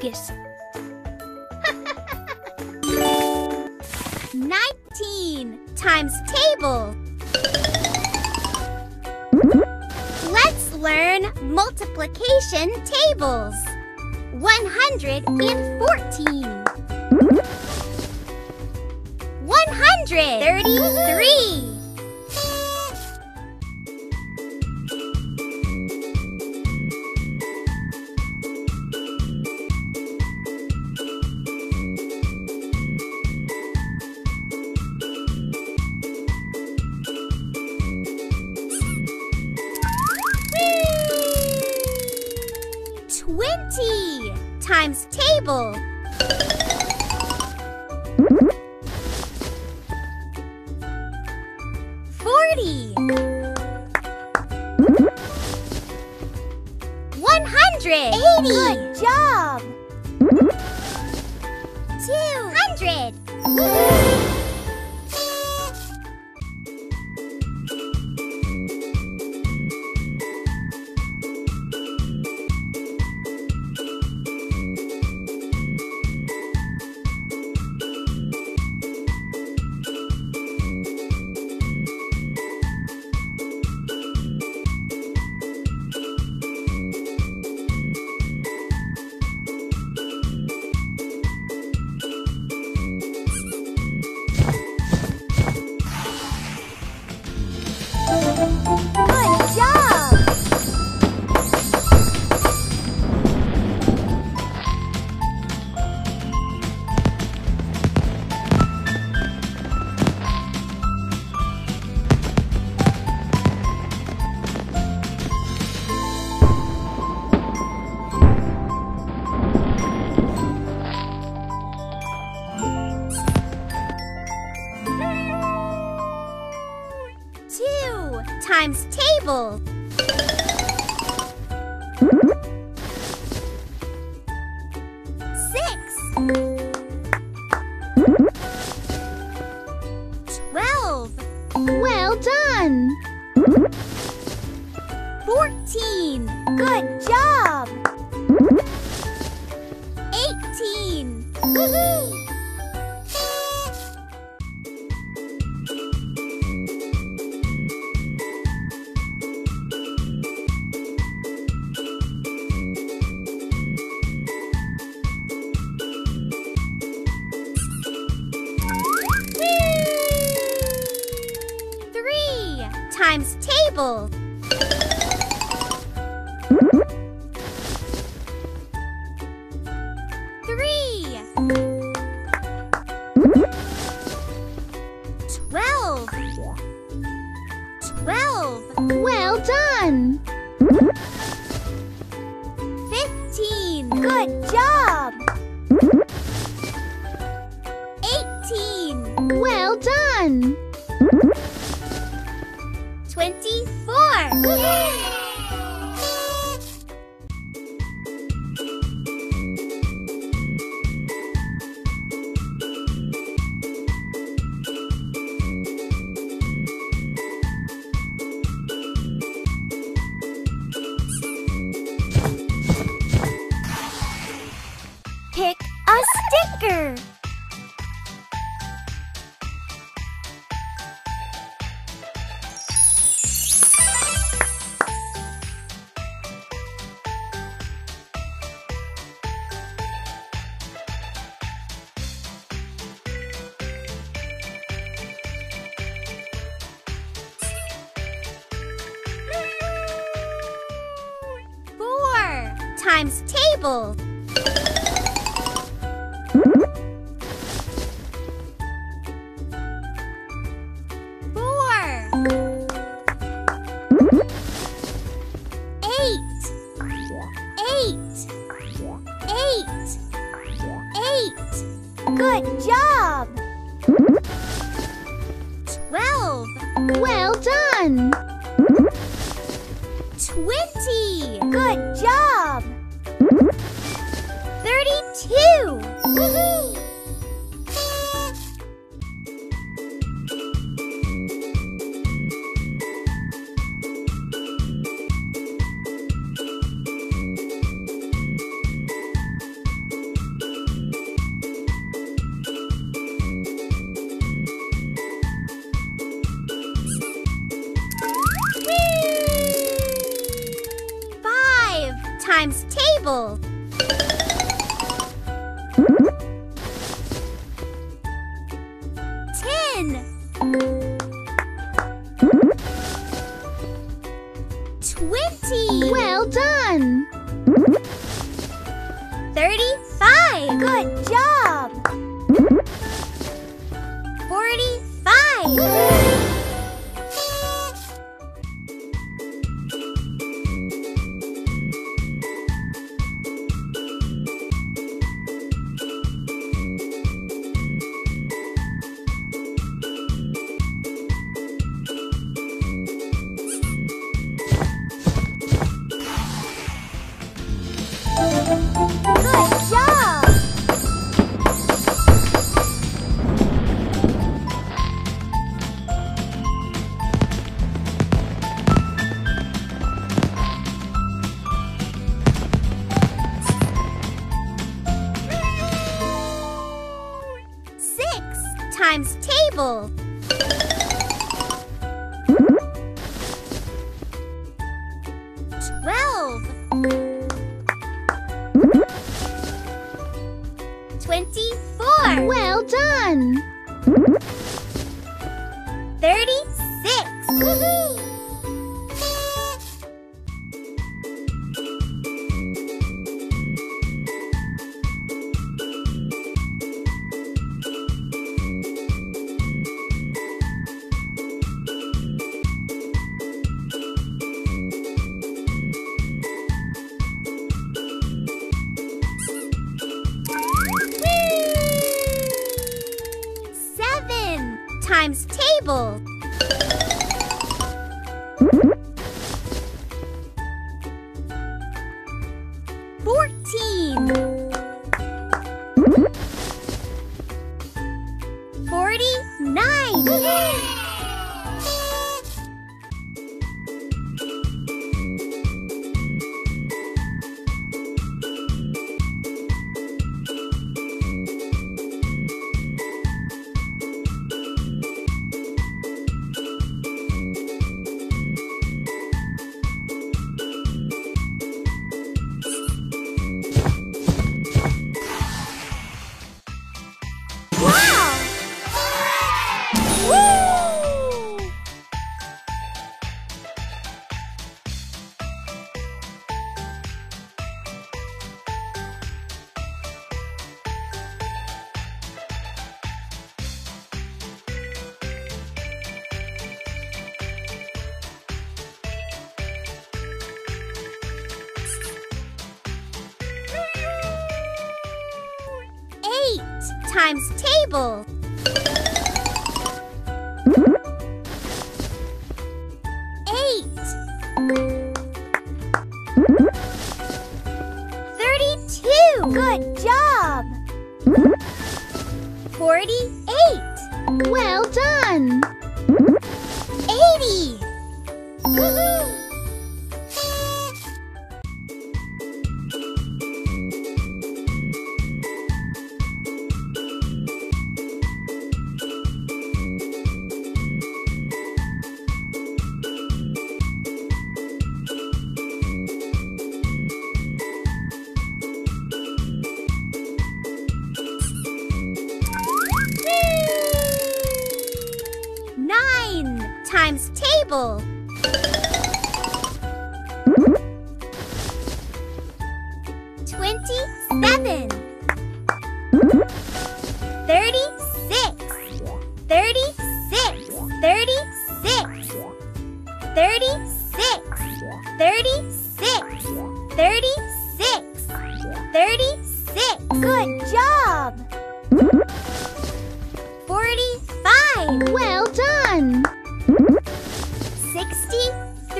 focus. 19 times table. Let's learn multiplication tables. 114. 133. 20 times table. Times table. 6 12. Well done. 14. Good job. 18. Woohoo! 3 12 12. Well done. 15. Good job. 18. Well done. 24. Yay! Pick a sticker. Times table. 4 8 8 8 8. Good job. 12. Well done. 20. Good job. 32. Woohoo! times table. Table. 8 32. Good job. 48. Well done. 80. Woohoo!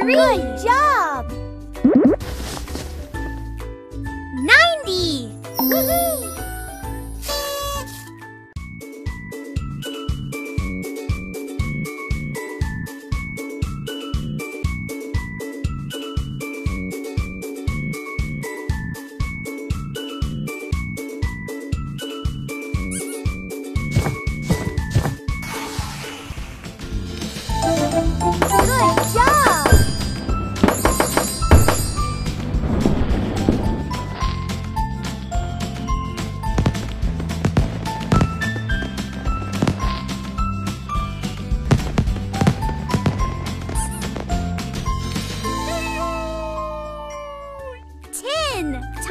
Good job!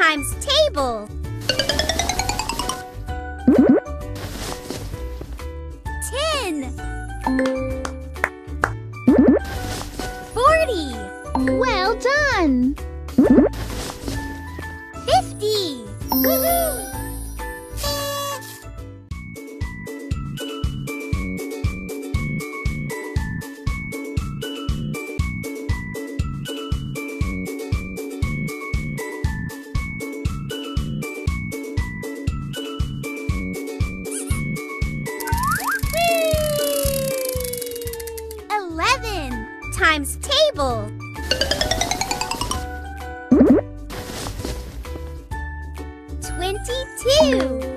times table. Ten. 40. Well done. 50. Woohoo! Times table. 22.